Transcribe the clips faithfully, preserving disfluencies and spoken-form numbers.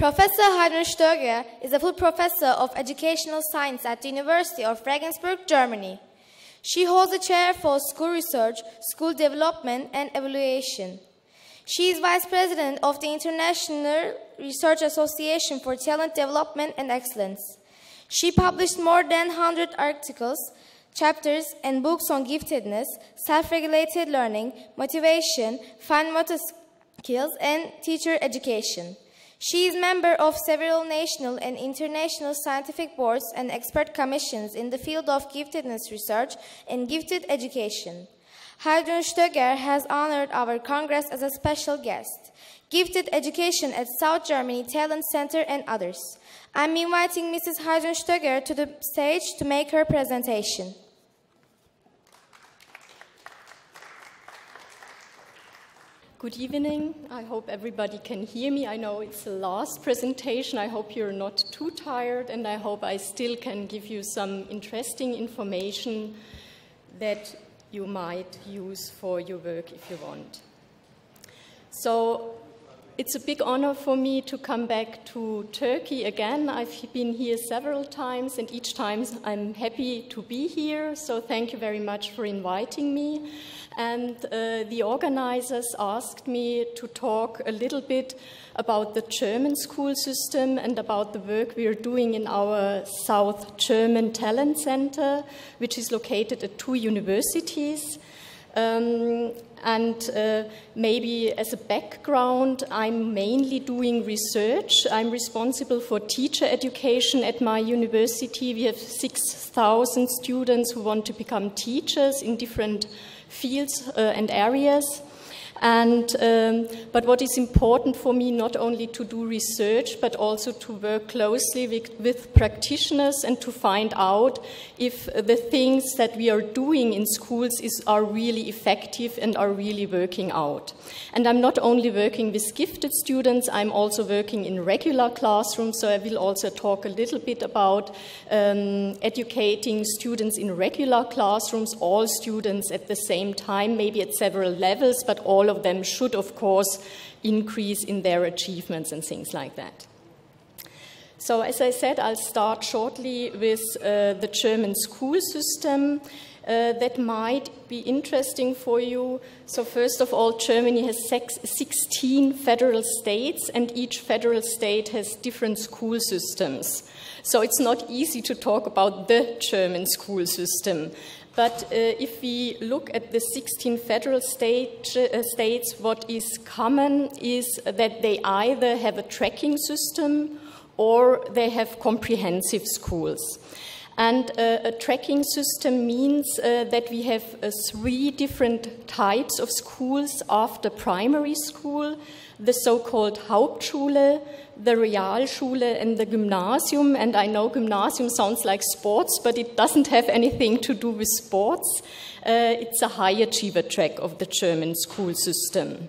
Professor Heidrun Stöger is a full professor of educational science at the University of Regensburg, Germany. She holds a chair for school research, school development and evaluation. She is vice president of the International Research Association for Talent Development and Excellence. She published more than one hundred articles, chapters and books on giftedness, self-regulated learning, motivation, fine motor skills and teacher education. She is a member of several national and international scientific boards and expert commissions in the field of giftedness research and gifted education. Heidrun Stöger has honored our Congress as a special guest. Gifted education at South Germany Talent Center and others. I'm inviting Missus Heidrun Stöger to the stage to make her presentation. Good evening. I hope everybody can hear me. I know it's the last presentation. I hope you're not too tired, and I hope I still can give you some interesting information that you might use for your work if you want. So it's a big honor for me to come back to Turkey again. I've been here several times, and each time I'm happy to be here. So thank you very much for inviting me. And uh, the organizers asked me to talk a little bit about the German school system and about the work we are doing in our South German Talent Center, which is located at two universities. Um, and uh, maybe as a background, I'm mainly doing research. I'm responsible for teacher education at my university. We have six thousand students who want to become teachers in different fields uh, and areas. And, um, but what is important for me, not only to do research, but also to work closely with, with practitioners and to find out if the things that we are doing in schools is, are really effective and are really working out. And I'm not only working with gifted students, I'm also working in regular classrooms, so I will also talk a little bit about um, educating students in regular classrooms, all students at the same time, maybe at several levels, but all of them should, of course, increase in their achievements and things like that. So, as I said, I'll start shortly with uh, the German school system uh, that might be interesting for you. So, first of all, Germany has sixteen federal states, and each federal state has different school systems. So, it's not easy to talk about the German school system. But uh, if we look at the sixteen federal state, uh, states, what is common is that they either have a tracking system or they have comprehensive schools. And uh, a tracking system means uh, that we have uh, three different types of schools after primary school, the so-called Hauptschule, the Realschule and the Gymnasium. And I know Gymnasium sounds like sports, but it doesn't have anything to do with sports. Uh, it's a high achiever track of the German school system.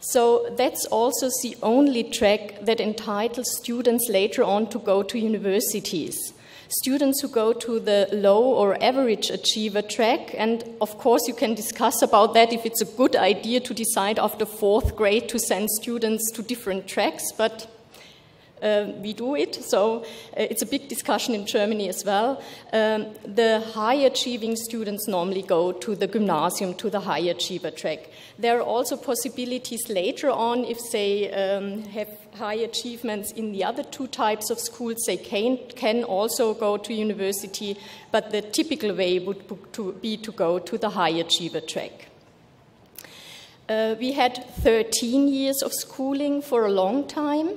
So that's also the only track that entitles students later on to go to universities. Students who go to the low or average achiever track, and of course you can discuss about that if it's a good idea to decide after fourth grade to send students to different tracks, but uh, we do it, so uh, it's a big discussion in Germany as well. Um, the high achieving students normally go to the Gymnasium, to the high achiever track. There are also possibilities later on if they um, have high achievements in the other two types of schools, they can, can also go to university, but the typical way would be to go to the high achiever track. Uh, we had thirteen years of schooling for a long time.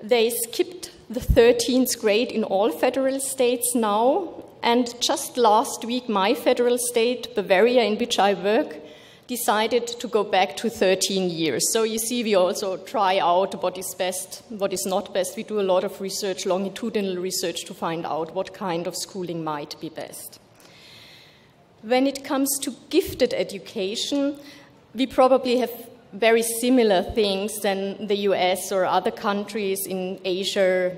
They skipped the thirteenth grade in all federal states now, and just last week my federal state, Bavaria, in which I work, decided to go back to thirteen years. So you see, we also try out what is best, what is not best. We do a lot of research, longitudinal research, to find out what kind of schooling might be best. When it comes to gifted education, we probably have very similar things than the U S or other countries in Asia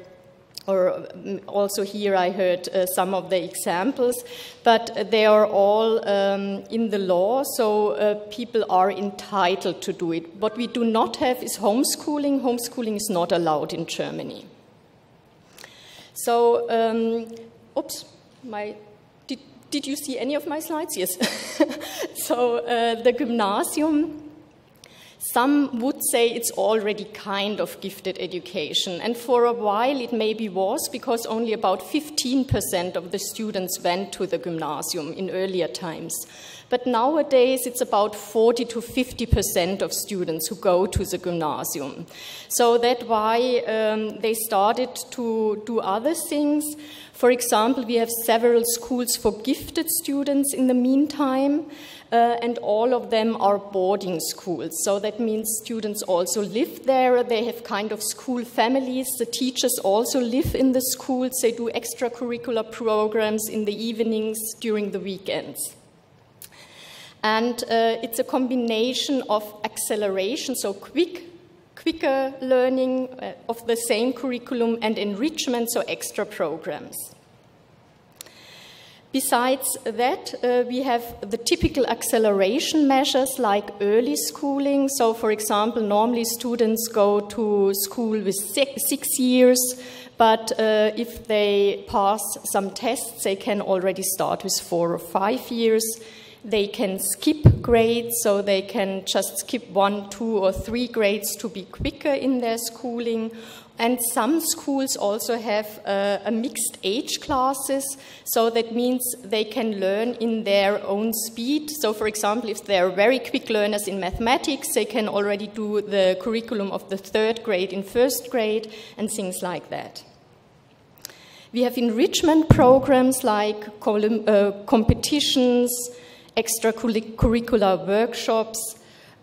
or also here I heard uh, some of the examples, but they are all um, in the law, so uh, people are entitled to do it. What we do not have is homeschooling. Homeschooling is not allowed in Germany. So, um, oops, my... Did you see any of my slides? Yes. So uh, the Gymnasium, some would say it's already kind of gifted education. And for a while it maybe was, because only about fifteen percent of the students went to the Gymnasium in earlier times. But nowadays it's about forty to fifty percent of students who go to the Gymnasium. So that's why um, they started to do other things. For example, we have several schools for gifted students in the meantime, uh, and all of them are boarding schools. So that means students also live there. They have kind of school families. The teachers also live in the schools. They do extracurricular programs in the evenings, during the weekends. And uh, it's a combination of acceleration, so quick quicker learning of the same curriculum, and enrichment, so extra programs. Besides that, uh, we have the typical acceleration measures like early schooling. So, for example, normally students go to school with six, six years, but uh, if they pass some tests, they can already start with four or five years. They can skip grades, so they can just skip one, two, or three grades to be quicker in their schooling. And some schools also have uh, a mixed age classes, so that means they can learn in their own speed. So, for example, if they are very quick learners in mathematics, they can already do the curriculum of the third grade in first grade, and things like that. We have enrichment programs like com uh, competitions, extracurricular workshops,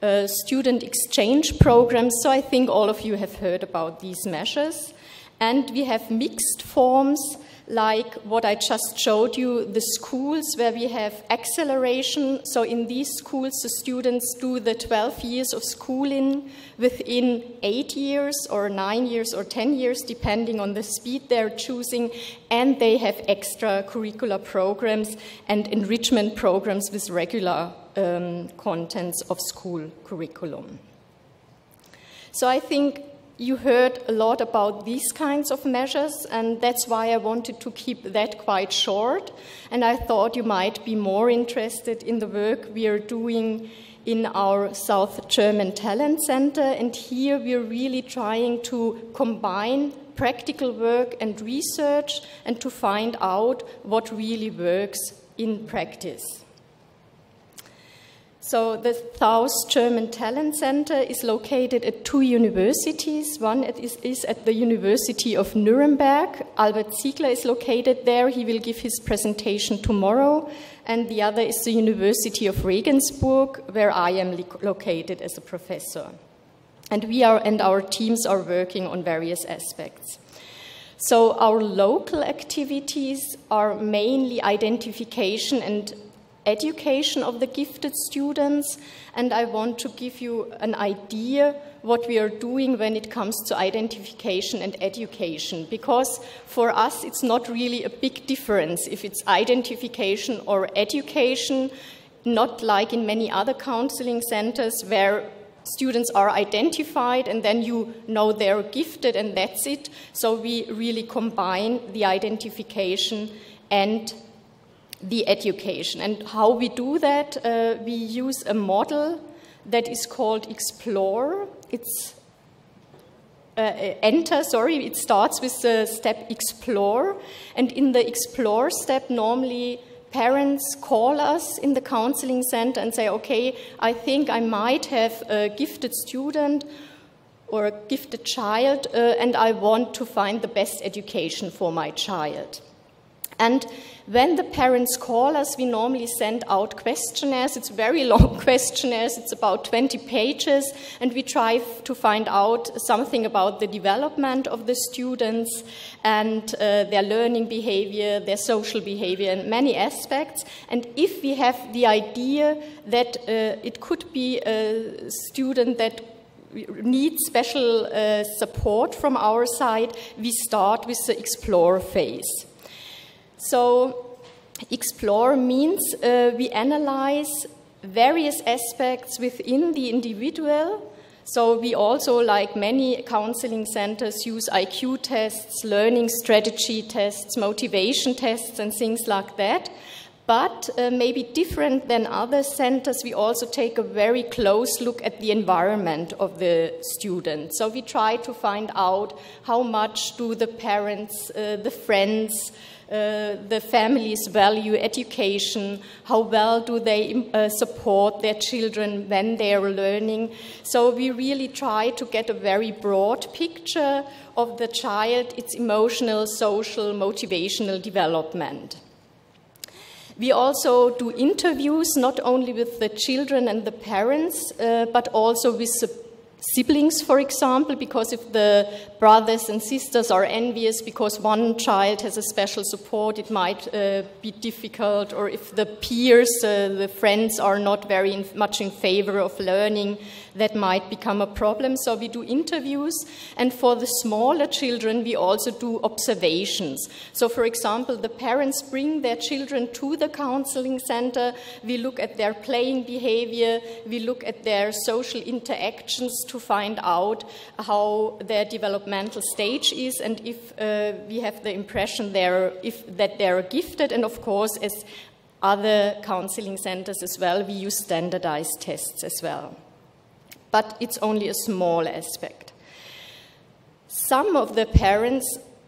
uh, student exchange programs, so I think all of you have heard about these measures. And we have mixed forms like what I just showed you, the schools where we have acceleration. So in these schools, the students do the twelve years of schooling within eight years or nine years or ten years, depending on the speed they're choosing. And they have extracurricular programs and enrichment programs with regular um, contents of school curriculum. So I think you heard a lot about these kinds of measures, and that's why I wanted to keep that quite short. And I thought you might be more interested in the work we are doing in our South German Talent Center. And here we are really trying to combine practical work and research, and to find out what really works in practice. So the South German Talent Center is located at two universities. One is at the University of Nuremberg. Albert Ziegler is located there. He will give his presentation tomorrow. And the other is the University of Regensburg, where I am located as a professor. And we are, and our teams are working on various aspects. So our local activities are mainly identification and education of the gifted students, and I want to give you an idea what we are doing when it comes to identification and education, because for us it's not really a big difference if it's identification or education, not like in many other counseling centers where students are identified and then you know they're gifted and that's it. So we really combine the identification and the education. And how we do that, uh, we use a model that is called Explore. It's uh, enter, sorry, it starts with the step Explore, and in the Explore step normally parents call us in the counseling center and say, okay, I think I might have a gifted student or a gifted child, uh, and I want to find the best education for my child. And when the parents call us, we normally send out questionnaires. It's very long questionnaires. It's about twenty pages. And we try to find out something about the development of the students and uh, their learning behavior, their social behavior, and many aspects. And if we have the idea that uh, it could be a student that need special uh, support from our side, we start with the Explore phase. So Explore means uh, we analyze various aspects within the individual. So we also, like many counseling centers, use I Q tests, learning strategy tests, motivation tests, and things like that. But uh, maybe different than other centers, we also take a very close look at the environment of the student. So we try to find out how much do the parents, uh, the friends, Uh, the families value education, how well do they uh, support their children when they are learning. So we really try to get a very broad picture of the child, its emotional, social, motivational development. We also do interviews not only with the children and the parents, uh, but also with the siblings, for example, because if the brothers and sisters are envious because one child has a special support, it might uh, be difficult, or if the peers, uh, the friends are not very in, much in favor of learning, that might become a problem. So we do interviews, and for the smaller children, we also do observations. So for example, the parents bring their children to the counseling center, we look at their playing behavior, we look at their social interactions, to find out how their developmental stage is and if uh, we have the impression they're, if, that they're gifted. And of course, as other counseling centers as well, we use standardized tests as well. But it's only a small aspect. Some of the parents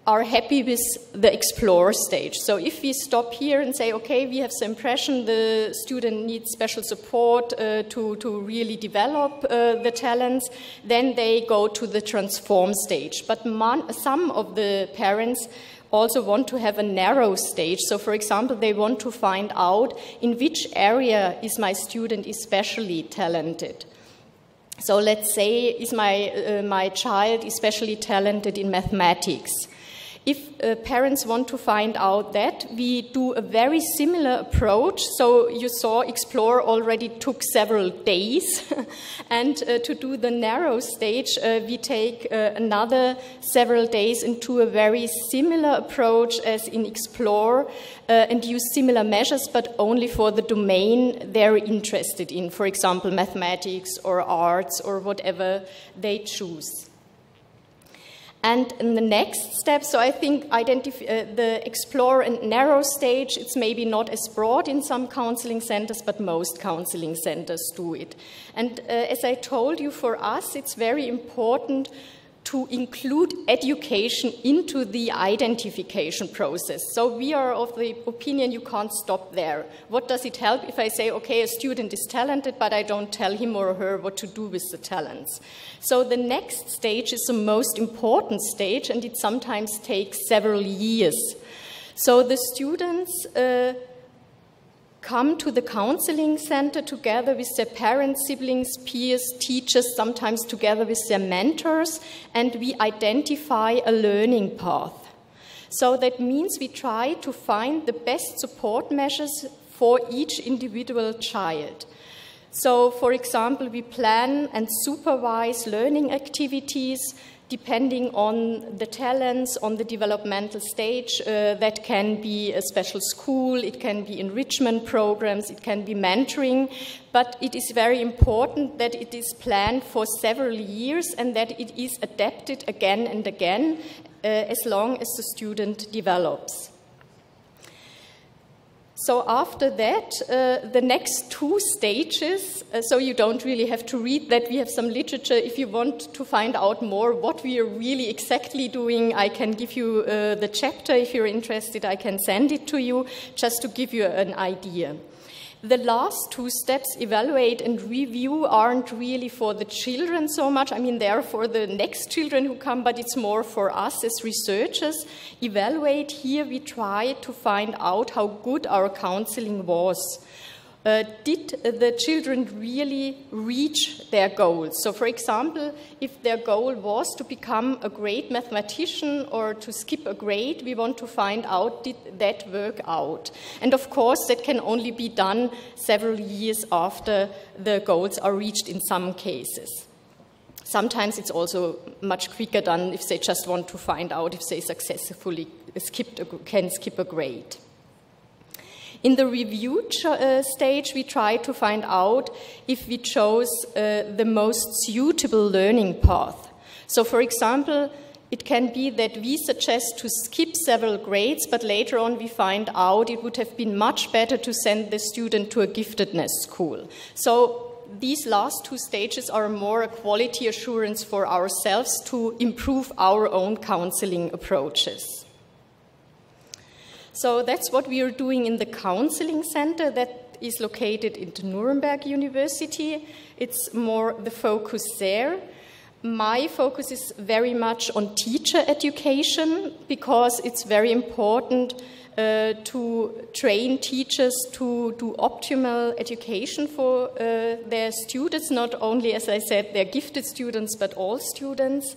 are happy with the Explore stage. So if we stop here and say, okay, we have the impression the student needs special support uh, to, to really develop uh, the talents, then they go to the Transform stage. But man, some of the parents also want to have a narrow stage. So for example, they want to find out in which area is my student especially talented. So let's say is my, uh, my child especially talented in mathematics. If uh, parents want to find out that, we do a very similar approach. So you saw Explore already took several days. And uh, to do the narrow stage, uh, we take uh, another several days into a very similar approach as in Explore uh, and use similar measures, but only for the domain they're interested in. For example, mathematics or arts or whatever they choose. And in the next step, so I think identify, uh, the Explore and narrow stage, it's maybe not as broad in some counseling centers, but most counseling centers do it. And uh, as I told you, for us, it's very important to include education into the identification process. So we are of the opinion you can't stop there. What does it help if I say, okay, a student is talented, but I don't tell him or her what to do with the talents? So the next stage is the most important stage, and it sometimes takes several years. So the students uh, come to the counseling center together with their parents, siblings, peers, teachers, sometimes together with their mentors, and we identify a learning path. So that means we try to find the best support measures for each individual child. So, for example, we plan and supervise learning activities depending on the talents, on the developmental stage. Uh, that can be a special school, it can be enrichment programs, it can be mentoring, but it is very important that it is planned for several years and that it is adapted again and again uh, as long as the student develops. So after that, uh, the next two stages, uh, so you don't really have to read that. We have some literature. If you want to find out more what we are really exactly doing, I can give you uh, the chapter. If you're interested, I can send it to you, just to give you an idea. The last two steps, evaluate and review, aren't really for the children so much. I mean, they are for the next children who come, but it's more for us as researchers. Evaluate, here we try to find out how good our counseling was. Uh, did the children really reach their goals? So, for example, if their goal was to become a great mathematician or to skip a grade, we want to find out, did that work out? And, of course, that can only be done several years after the goals are reached in some cases. Sometimes it's also much quicker done if they just want to find out if they successfully skipped a, can skip a grade. In the review uh, stage, we try to find out if we chose uh, the most suitable learning path. So, for example, it can be that we suggest to skip several grades, but later on we find out it would have been much better to send the student to a giftedness school. So these last two stages are more a quality assurance for ourselves to improve our own counseling approaches. So that's what we are doing in the counseling center that is located in the Nuremberg University. It's more the focus there. My focus is very much on teacher education because it's very important uh, to train teachers to do optimal education for uh, their students, not only, as I said, their gifted students, but all students.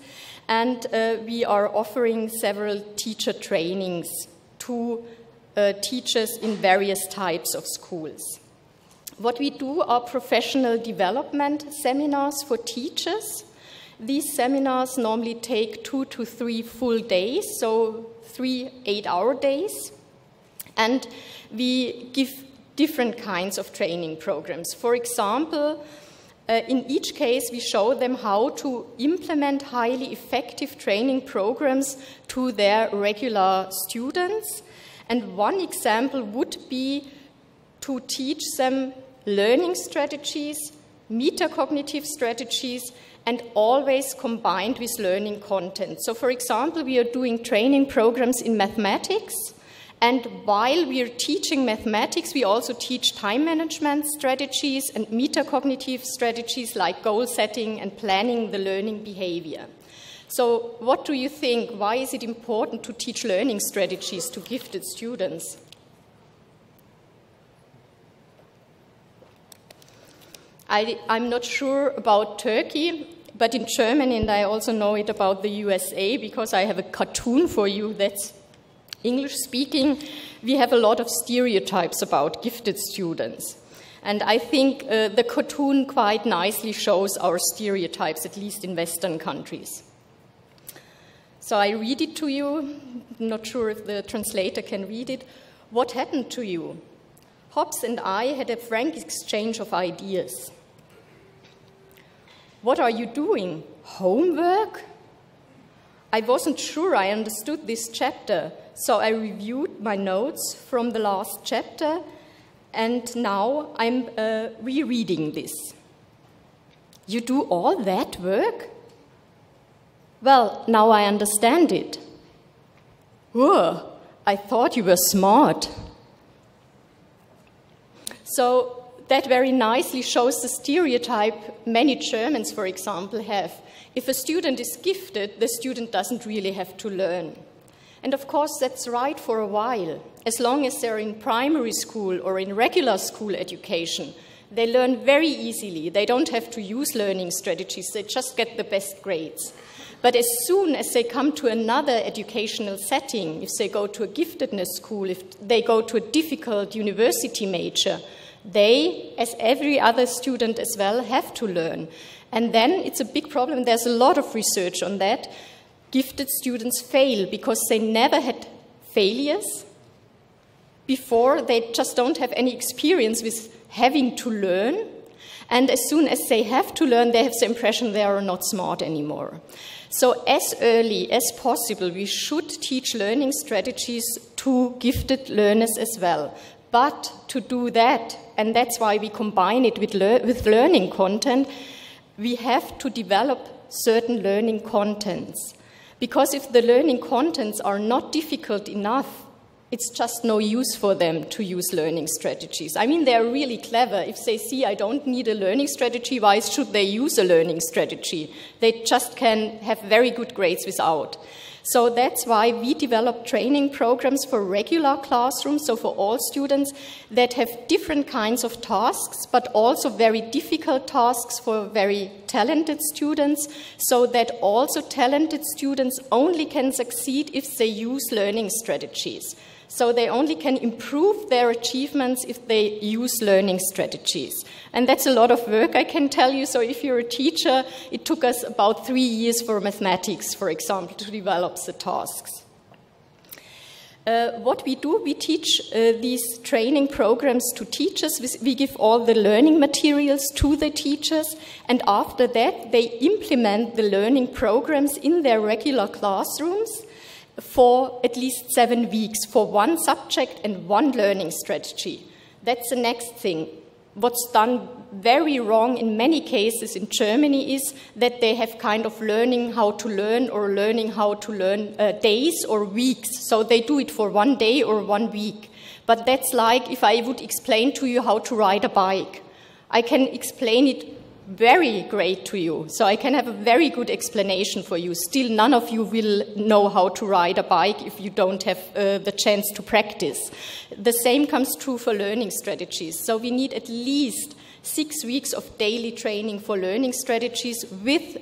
And uh, we are offering several teacher trainings to uh, teachers in various types of schools. What we do are professional development seminars for teachers. These seminars normally take two to three full days, so three eight-hour days. And we give different kinds of training programs. For example, uh, in each case, we show them how to implement highly effective training programs to their regular students. And one example would be to teach them learning strategies, metacognitive strategies, and always combined with learning content. So, for example, we are doing training programs in mathematics, and while we are teaching mathematics, we also teach time management strategies and metacognitive strategies like goal setting and planning the learning behavior. So, what do you think? Why is it important to teach learning strategies to gifted students? I, I'm not sure about Turkey, but in Germany, and I also know it about the U S A, because I have a cartoon for you that's English-speaking, we have a lot of stereotypes about gifted students. And I think uh, the cartoon quite nicely shows our stereotypes, at least in Western countries. So I read it to you. I'm not sure if the translator can read it. What happened to you? Hobbs and I had a frank exchange of ideas. What are you doing? Homework? I wasn't sure I understood this chapter, so I reviewed my notes from the last chapter, and now I'm uh, rereading this. You do all that work? Well, now I understand it. Whoa, I thought you were smart. So, that very nicely shows the stereotype many Germans, for example, have. If a student is gifted, the student doesn't really have to learn. And of course, that's right for a while. As long as they're in primary school or in regular school education, they learn very easily. They don't have to use learning strategies. They just get the best grades. But as soon as they come to another educational setting, if they go to a giftedness school, if they go to a difficult university major, they, as every other student as well, have to learn. And then it's a big problem. There's a lot of research on that. Gifted students fail because they never had failures before. They just don't have any experience with having to learn. And as soon as they have to learn, they have the impression they are not smart anymore. So as early as possible, we should teach learning strategies to gifted learners as well. But to do that, and that's why we combine it with, lear with learning content, we have to develop certain learning contents. Because if the learning contents are not difficult enough, it's just no use for them to use learning strategies. I mean, they're really clever. If they see, I don't need a learning strategy, why should they use a learning strategy? They just can have very good grades without. So that's why we develop training programs for regular classrooms, so for all students that have different kinds of tasks, but also very difficult tasks for very talented students, so that also talented students only can succeed if they use learning strategies. So they only can improve their achievements if they use learning strategies. And that's a lot of work, I can tell you. So if you're a teacher, it took us about three years for mathematics, for example, to develop the tasks. Uh, what we do, we teach uh, these training programs to teachers. We give all the learning materials to the teachers, and after that they implement the learning programs in their regular classrooms for at least seven weeks for one subject and one learning strategy. That's the next thing. What's done very wrong in many cases in Germany is that they have kind of learning how to learn or learning how to learn uh, days or weeks. So they do it for one day or one week. But that's like if I would explain to you how to ride a bike. I can explain it very great to you. So I can have a very good explanation for you. Still, none of you will know how to ride a bike if you don't have uh, the chance to practice. The same comes true for learning strategies. So we need at least six weeks of daily training for learning strategies with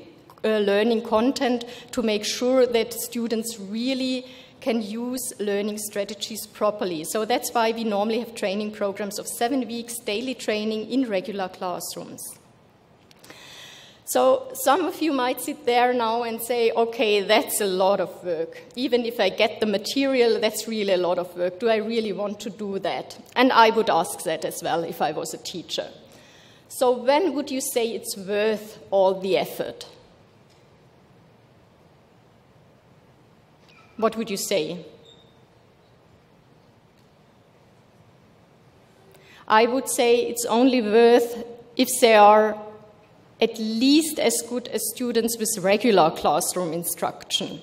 uh, learning content to make sure that students really can use learning strategies properly. So that's why we normally have training programs of seven weeks, daily training in regular classrooms. So some of you might sit there now and say, okay, that's a lot of work. Even if I get the material, that's really a lot of work. Do I really want to do that? And I would ask that as well if I was a teacher. So when would you say it's worth all the effort? What would you say? I would say it's only worth if they are at least as good as students with regular classroom instruction.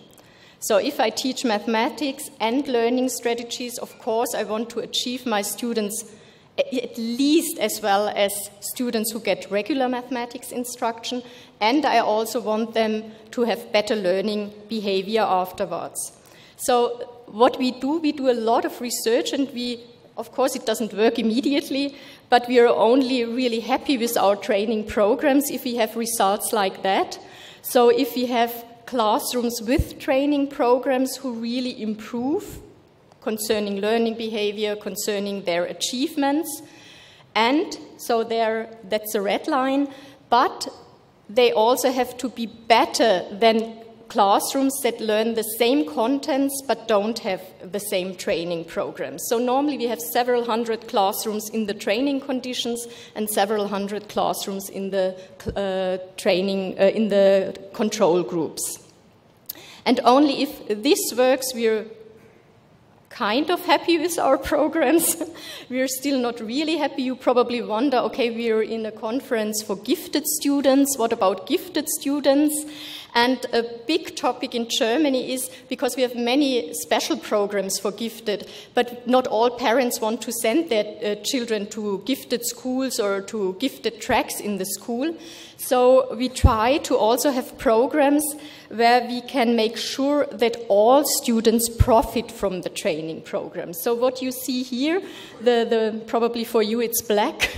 So if I teach mathematics and learning strategies, of course I want to achieve my students at least as well as students who get regular mathematics instruction, and I also want them to have better learning behavior afterwards. So what we do, we do a lot of research, and we of course, it doesn't work immediately, but we are only really happy with our training programs if we have results like that. So if we have classrooms with training programs who really improve concerning learning behavior, concerning their achievements, and so there, that's a red line, but they also have to be better than classrooms that learn the same contents but don't have the same training programs. So normally we have several hundred classrooms in the training conditions and several hundred classrooms in the uh, training uh, in the control groups. And only if this works, we're kind of happy with our programs. We're still not really happy. You probably wonder, okay, we're in a conference for gifted students. What about gifted students? And a big topic in Germany is, because we have many special programs for gifted, but not all parents want to send their uh, children to gifted schools or to gifted tracks in the school. So we try to also have programs where we can make sure that all students profit from the training program. So what you see here, the, the, probably for you it's black.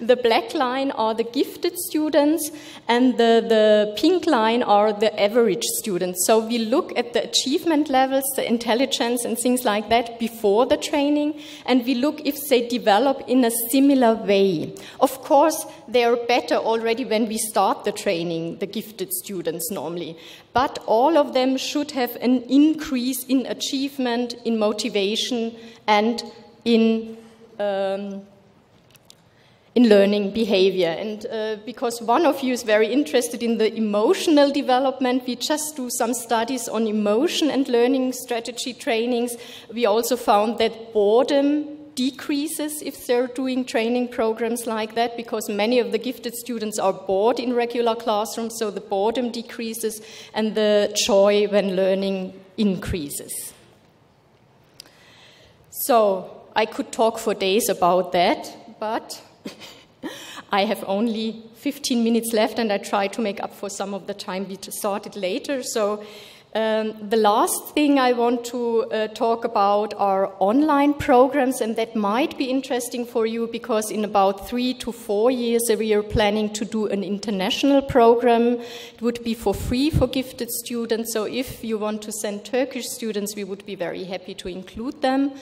The black line are the gifted students, and the, the pink line are the average students. So we look at the achievement levels, the intelligence and things like that before the training, and we look if they develop in a similar way. Of course, they are better already when we start the training, the gifted students normally. But all of them should have an increase in achievement, in motivation, and in um, in learning behavior. And uh, because one of you is very interested in the emotional development, we just do some studies on emotion and learning strategy trainings. We also found that boredom decreases if they're doing training programs like that, because many of the gifted students are bored in regular classrooms, so the boredom decreases and the joy when learning increases. So I could talk for days about that, but I have only fifteen minutes left, and I try to make up for some of the time we started later. So Um, the last thing I want to uh, talk about are online programs, and that might be interesting for you because in about three to four years we are planning to do an international program. It would be for free for gifted students, so if you want to send Turkish students, we would be very happy to include them.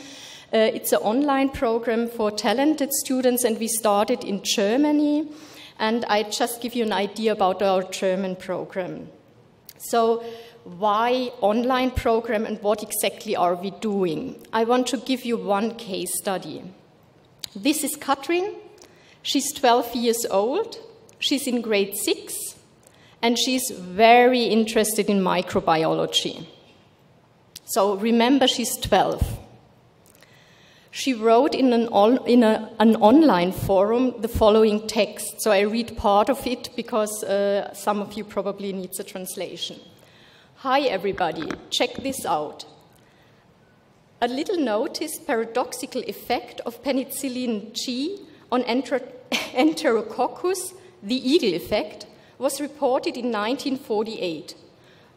Uh, it's an online program for talented students, and we started in Germany, and I just give you an idea about our German program. So, why online program and what exactly are we doing? I want to give you one case study. This is Katrin. She's twelve years old. She's in grade six, and she's very interested in microbiology. So remember, she's twelve. She wrote in an, on, in a, an online forum the following text. So I read part of it because uh, some of you probably needs a translation. Hi everybody, check this out. A little noticed paradoxical effect of penicillin G on enter enterococcus, the Eagle effect, was reported in nineteen forty-eight.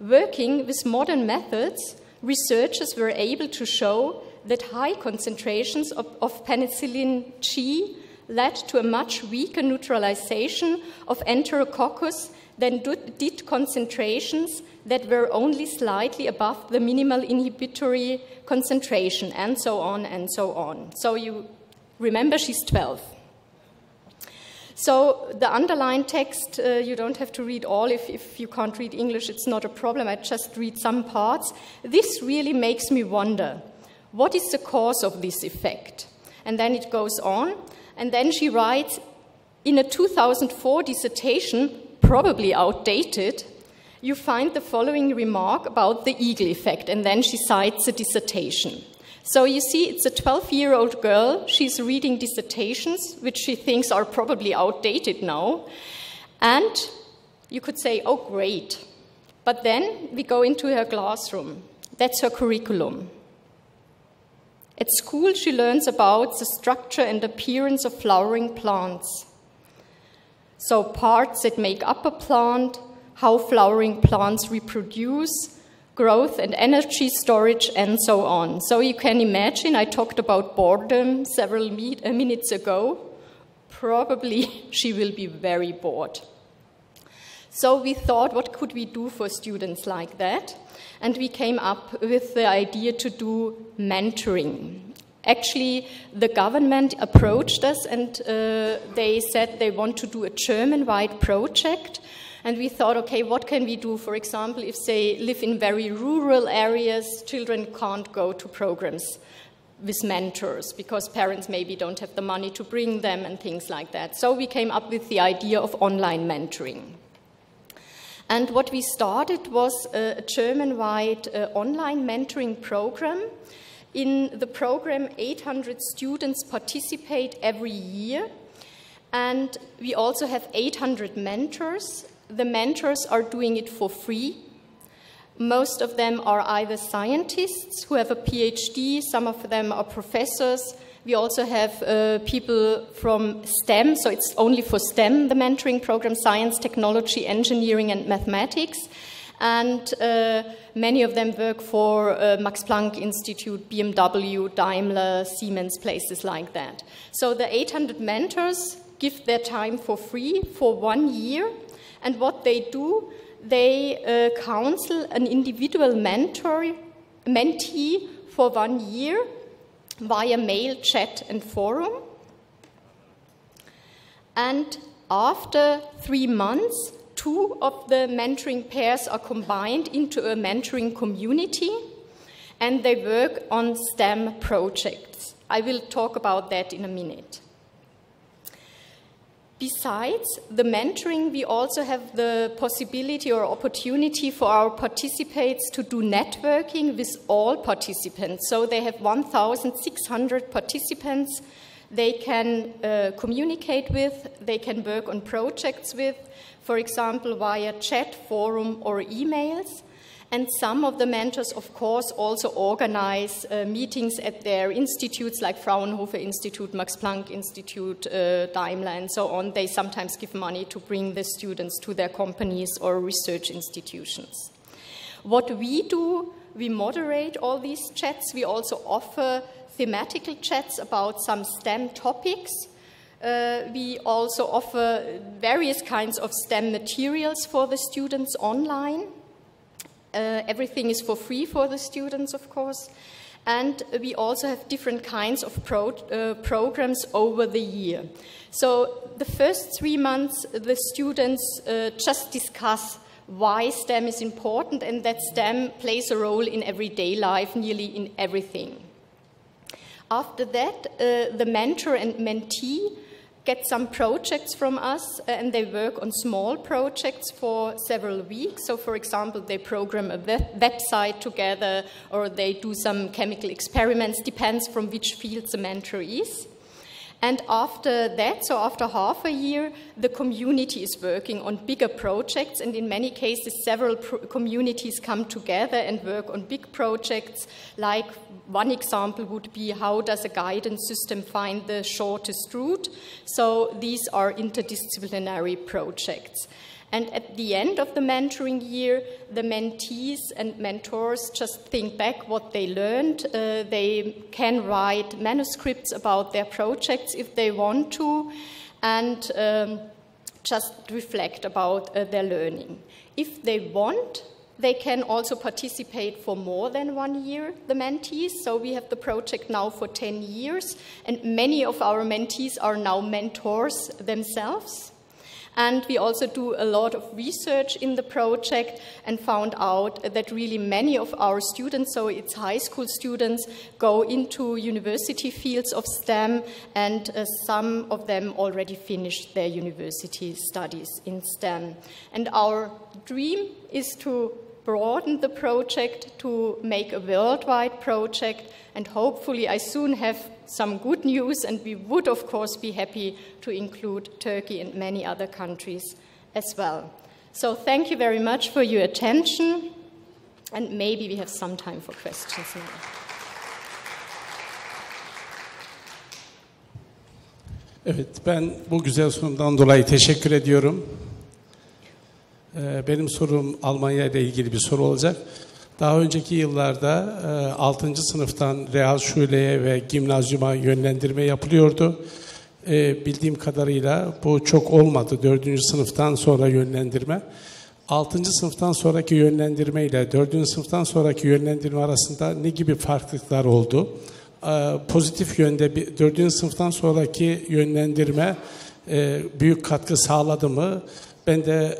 Working with modern methods, researchers were able to show that high concentrations of, of penicillin G led to a much weaker neutralization of enterococcus than do, did concentrations that were only slightly above the minimal inhibitory concentration, and so on and so on. So you remember, she's twelve. So the underlined text, uh, you don't have to read all. If, if you can't read English, it's not a problem. I just read some parts. This really makes me wonder, what is the cause of this effect? And then it goes on. And then she writes, in a two thousand four dissertation, probably outdated, you find the following remark about the Eagle effect, and then she cites a dissertation. So you see, it's a twelve-year-old girl. She's reading dissertations, which she thinks are probably outdated now. And you could say, oh, great. But then we go into her classroom. That's her curriculum. At school, she learns about the structure and appearance of flowering plants. So parts that make up a plant, how flowering plants reproduce, growth and energy storage, and so on. So you can imagine, I talked about boredom several minutes ago. Probably she will be very bored. So we thought, what could we do for students like that? And we came up with the idea to do mentoring. Actually, the government approached us, and uh, they said they want to do a German-wide project. And we thought, okay, what can we do? For example, if they live in very rural areas, children can't go to programs with mentors because parents maybe don't have the money to bring them and things like that. So we came up with the idea of online mentoring. And what we started was a German-wide uh, online mentoring program. In the program, eight hundred students participate every year, and we also have eight hundred mentors. The mentors are doing it for free. Most of them are either scientists who have a PhD, some of them are professors. We also have uh, people from STEM, so it's only for STEM, the mentoring program, science, technology, engineering, and mathematics. And uh, many of them work for uh, Max Planck Institute, B M W, Daimler, Siemens, places like that. So the eight hundred mentors give their time for free for one year. And what they do, they uh, counsel an individual mentor, mentee for one year via mail, chat, and forum. And after three months, two of the mentoring pairs are combined into a mentoring community, and they work on STEM projects. I will talk about that in a minute. Besides the mentoring, we also have the possibility or opportunity for our participants to do networking with all participants. So they have one thousand six hundred participants they can uh, communicate with, they can work on projects with, for example, via chat, forum, or emails. And some of the mentors, of course, also organize uh, meetings at their institutes, like Fraunhofer Institute, Max Planck Institute, uh, Daimler, and so on. They sometimes give money to bring the students to their companies or research institutions. What we do, we moderate all these chats. We also offer thematical chats about some STEM topics. Uh, we also offer various kinds of STEM materials for the students online. Uh, everything is for free for the students, of course. And we also have different kinds of pro uh, programs over the year. So the first three months, the students uh, just discuss why STEM is important and that STEM plays a role in everyday life, nearly in everything. After that, uh, the mentor and mentee get some projects from us, and they work on small projects for several weeks. So, for example, they program a web website together, or they do some chemical experiments, depends from which field the mentor is. And after that, so after half a year, the community is working on bigger projects, and in many cases several pro communities come together and work on big projects. Like one example would be, how does a guidance system find the shortest route? So these are interdisciplinary projects. And at the end of the mentoring year, the mentees and mentors just think back what they learned. Uh, they can write manuscripts about their projects if they want to, and um, just reflect about uh, their learning. If they want, they can also participate for more than one year, the mentees. So we have the project now for ten years, and many of our mentees are now mentors themselves. And we also do a lot of research in the project and found out that really many of our students, so it's high school students, go into university fields of STEM, and uh, some of them already finished their university studies in STEM. And our dream is to broaden the project, to make a worldwide project, and hopefully I soon have some good news, and we would of course be happy to include Turkey and many other countries as well. So thank you very much for your attention, and maybe we have some time for questions now. Evet, ben bu güzel sunumdan dolayı teşekkür ediyorum. Benim sorum Almanya ile ilgili bir soru olacak. Daha önceki yıllarda altıncı sınıftan Realschule'ye ve Gymnasium'a yönlendirme yapılıyordu. Bildiğim kadarıyla bu çok olmadı. dördüncü sınıftan sonra yönlendirme. altıncı sınıftan sonraki yönlendirme ile dördüncü sınıftan sonraki yönlendirme arasında ne gibi farklılıklar oldu? Pozitif yönde dördüncü sınıftan sonraki yönlendirme büyük katkı sağladı mı? Ben de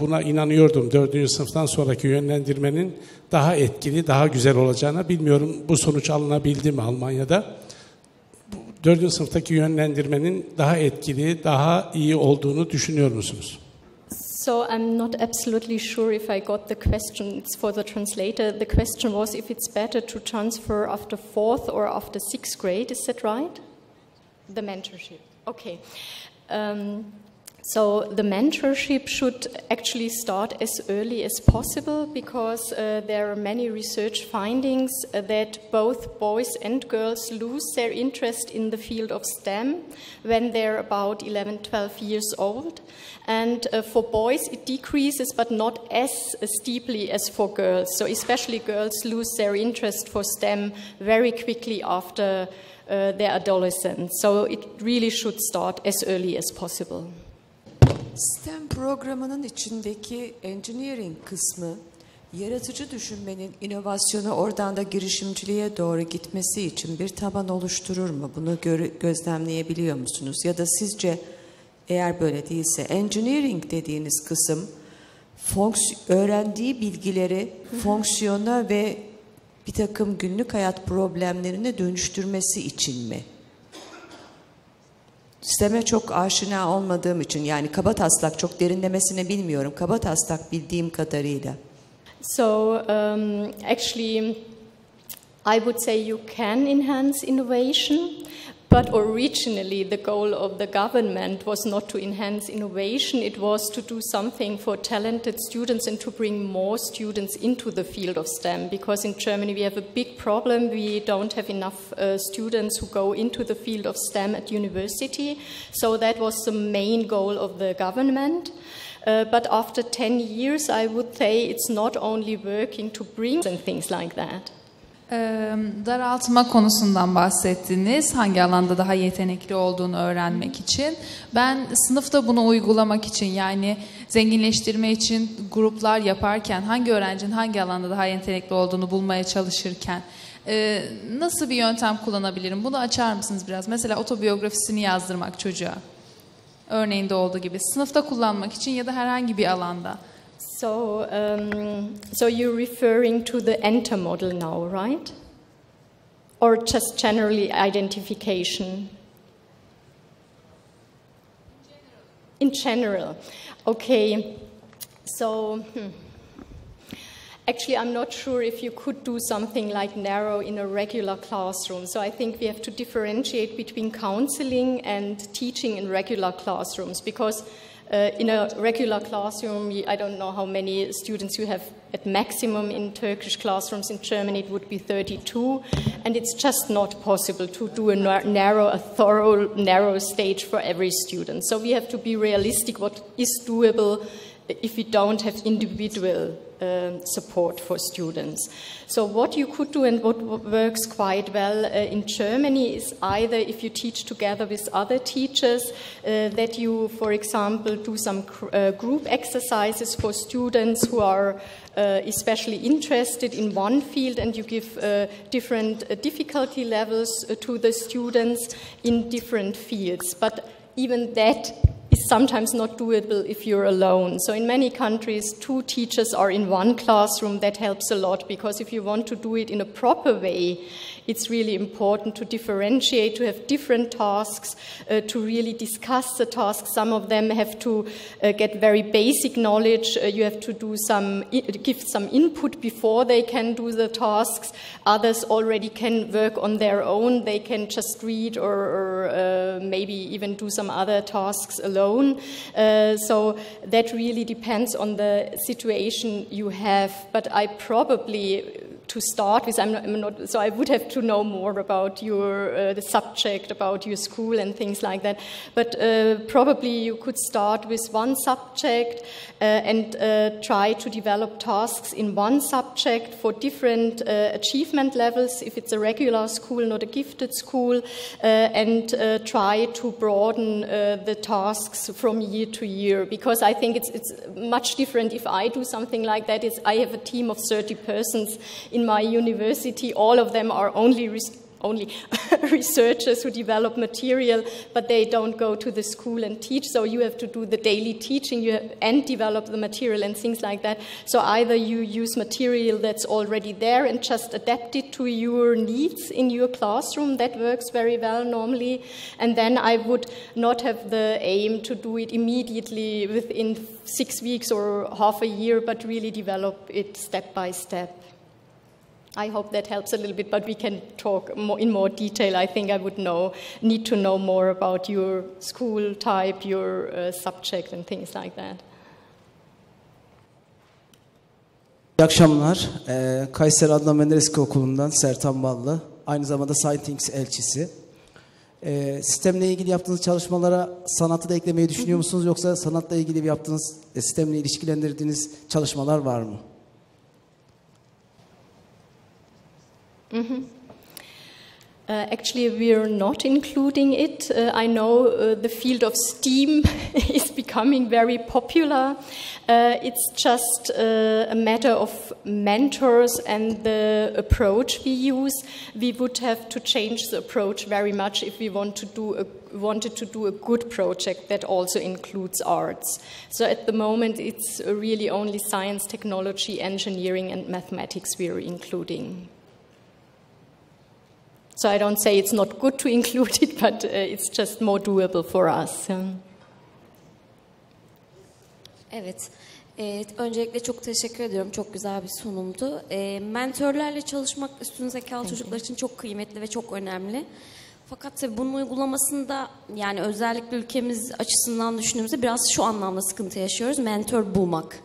buna inanıyordum. Dördüncü sınıftan sonraki yönlendirmenin daha etkili, daha güzel olacağına. Bilmiyorum bu sonuç alınabildi mi Almanya'da? Dördüncü sınıftaki yönlendirmenin daha etkili, daha iyi olduğunu düşünüyor musunuz? So I'm not absolutely sure if I got the question. It's for the translator. The question was if it's better to transfer after fourth or after sixth grade. Is that right? The mentorship. Okay. Um, So the mentorship should actually start as early as possible, because uh, there are many research findings that both boys and girls lose their interest in the field of STEM when they're about eleven, twelve years old. And uh, for boys it decreases, but not as steeply as for girls. So especially girls lose their interest for STEM very quickly after uh, their adolescence. So it really should start as early as possible. STEM programının içindeki engineering kısmı, yaratıcı düşünmenin inovasyona, oradan da girişimciliğe doğru gitmesi için bir taban oluşturur mu? Bunu gözlemleyebiliyor musunuz? Ya da sizce eğer böyle değilse engineering dediğiniz kısım öğrendiği bilgileri fonksiyona ve bir takım günlük hayat problemlerine dönüştürmesi için mi? STEM'e çok aşina olmadığım için, yani kaba taslak çok derinlemesine bilmiyorum. Kaba taslak bildiğim kadarıyla. So um, actually I would say you can enhance innovation, but originally the goal of the government was not to enhance innovation. It was to do something for talented students and to bring more students into the field of STEM, because in Germany we have a big problem. We don't have enough uh, students who go into the field of STEM at university. So that was the main goal of the government. Uh, but after ten years, I would say it's not only working to bring and things like that. Um, daraltma konusundan bahsettiniz. Hangi alanda daha yetenekli olduğunu öğrenmek için. Ben sınıfta bunu uygulamak için, yani zenginleştirme için gruplar yaparken, hangi öğrencinin hangi alanda daha yetenekli olduğunu bulmaya çalışırken e, nasıl bir yöntem kullanabilirim? Bunu açar mısınız biraz? Mesela otobiyografisini yazdırmak çocuğa. Örneğinde olduğu gibi. Sınıfta kullanmak için ya da herhangi bir alanda. So, um, so you're referring to the enter model now, right? Or just generally identification? In general. In general. Okay. So, hmm. actually, I'm not sure if you could do something like narrow in a regular classroom. So I think we have to differentiate between counseling and teaching in regular classrooms, because Uh, in a regular classroom, I don't know how many students you have at maximum in Turkish classrooms. In Germany, it would be thirty-two, and it's just not possible to do a narrow, a thorough, narrow stage for every student. So we have to be realistic what is doable if we don't have individual uh, support for students. So what you could do and what works quite well uh, in Germany is either if you teach together with other teachers, uh, that you, for example, do some uh, group exercises for students who are uh, especially interested in one field, and you give uh, different uh, difficulty levels uh, to the students in different fields. But even that is sometimes not doable if you're alone. So in many countries, two teachers are in one classroom. That helps a lot, because if you want to do it in a proper way, it's really important to differentiate, to have different tasks, uh, to really discuss the tasks. Some of them have to uh, get very basic knowledge. Uh, you have to do some, give some input before they can do the tasks. Others already can work on their own. They can just read or, or uh, maybe even do some other tasks alone. Uh, so that really depends on the situation you have. But I probably, to start with, I'm not, I'm not, so I would have to know more about your uh, the subject, about your school and things like that. But uh, probably you could start with one subject uh, and uh, try to develop tasks in one subject for different uh, achievement levels, if it's a regular school, not a gifted school, uh, and uh, try to broaden uh, the tasks from year to year. Because I think it's, it's much different if I do something like that. It's, I have a team of thirty persons in In my university. All of them are only res only researchers who develop material, but they don't go to the school and teach. So you have to do the daily teaching you have, and develop the material and things like that. So either you use material that's already there and just adapt it to your needs in your classroom. That works very well normally. And then I would not have the aim to do it immediately within six weeks or half a year, but really develop it step by step. I hope that helps a little bit, but we can talk more in more detail. I think I would know, need to know more about your school type, your uh, subject and things like that. İyi akşamlar. Ee, Kayseri Adnan Mendereski Okulu'ndan Sertan Valla. Aynı zamanda Science Thinks elçisi. Ee, sistemle ilgili yaptığınız çalışmalara sanatı da eklemeyi düşünüyor musunuz? Yoksa sanatla ilgili yaptığınız, sistemle ilişkilendirdiğiniz çalışmalar var mı? Mm-hmm. Uh, actually, we're not including it. Uh, I know uh, the field of STEAM is becoming very popular. Uh, it's just uh, a matter of mentors and the approach we use. We would have to change the approach very much if we want to do a wanted to do a good project that also includes arts. So at the moment, it's really only science, technology, engineering, and mathematics we're including. So I don't say it's not good to include it, but uh, it's just more doable for us. Yeah. Evet. Evet, öncelikle çok teşekkür ediyorum. Çok güzel bir sunumdu. E, mentörlerle çalışmak üstün zekalı çocuklar için çok kıymetli ve çok önemli. Fakat tabii bunun uygulamasında, yani özellikle ülkemiz açısından düşündüğümüzde biraz şu anlamda sıkıntı yaşıyoruz. Mentör bulmak.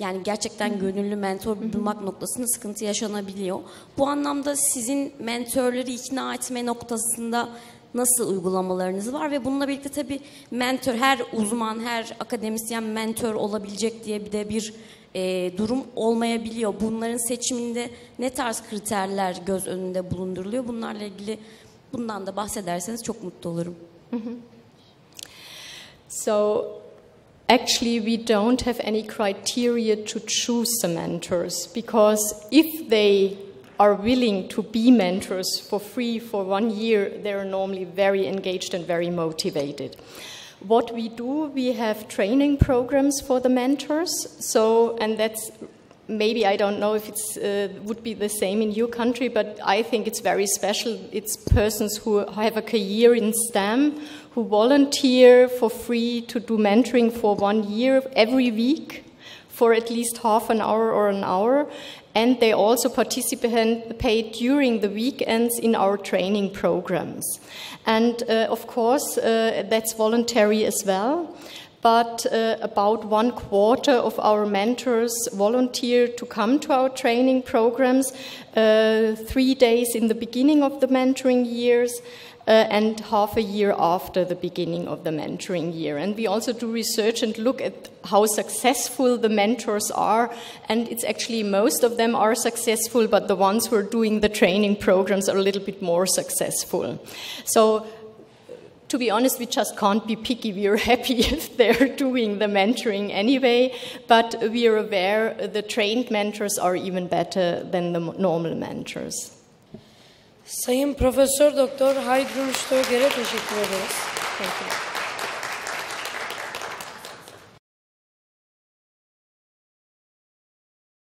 Yani gerçekten gönüllü mentor bulmak noktasında sıkıntı yaşanabiliyor. Bu anlamda sizin mentörleri ikna etme noktasında nasıl uygulamalarınız var ve bununla birlikte tabii mentor, her uzman, her akademisyen mentor olabilecek diye bir de bir e, durum olmayabiliyor. Bunların seçiminde ne tarz kriterler göz önünde bulunduruluyor? Bunlarla ilgili bundan da bahsederseniz çok mutlu olurum. Mm-hmm. So actually we don't have any criteria to choose the mentors, because if they are willing to be mentors for free for one year, they're normally very engaged and very motivated. What we do, we have training programs for the mentors. So, and that's, maybe, I don't know if it's uh, would be the same in your country, but I think it's very special. It's persons who have a career in STEM, who volunteer for free to do mentoring for one year every week, for at least half an hour or an hour. And they also participate during the weekends in our training programs. And uh, of course, uh, that's voluntary as well. But uh, about one quarter of our mentors volunteer to come to our training programs, uh, three days in the beginning of the mentoring years, Uh, and half a year after the beginning of the mentoring year. And we also do research and look at how successful the mentors are. And it's actually most of them are successful, but the ones who are doing the training programs are a little bit more successful. So, to be honest, we just can't be picky. We are happy if they're doing the mentoring anyway, but we are aware the trained mentors are even better than the normal mentors. Sayın Profesör Doktor Heidrun Stöger'e teşekkür ederiz. Thank you.